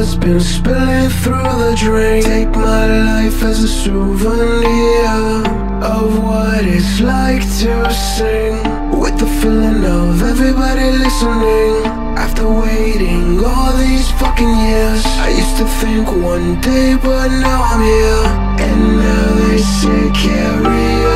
has been spilling through the drain. Take my life as a souvenir of what it's like to sing, with the feeling of everybody listening. After waiting all these fucking years, I used to think one day, but now I'm here. And now they say carry on.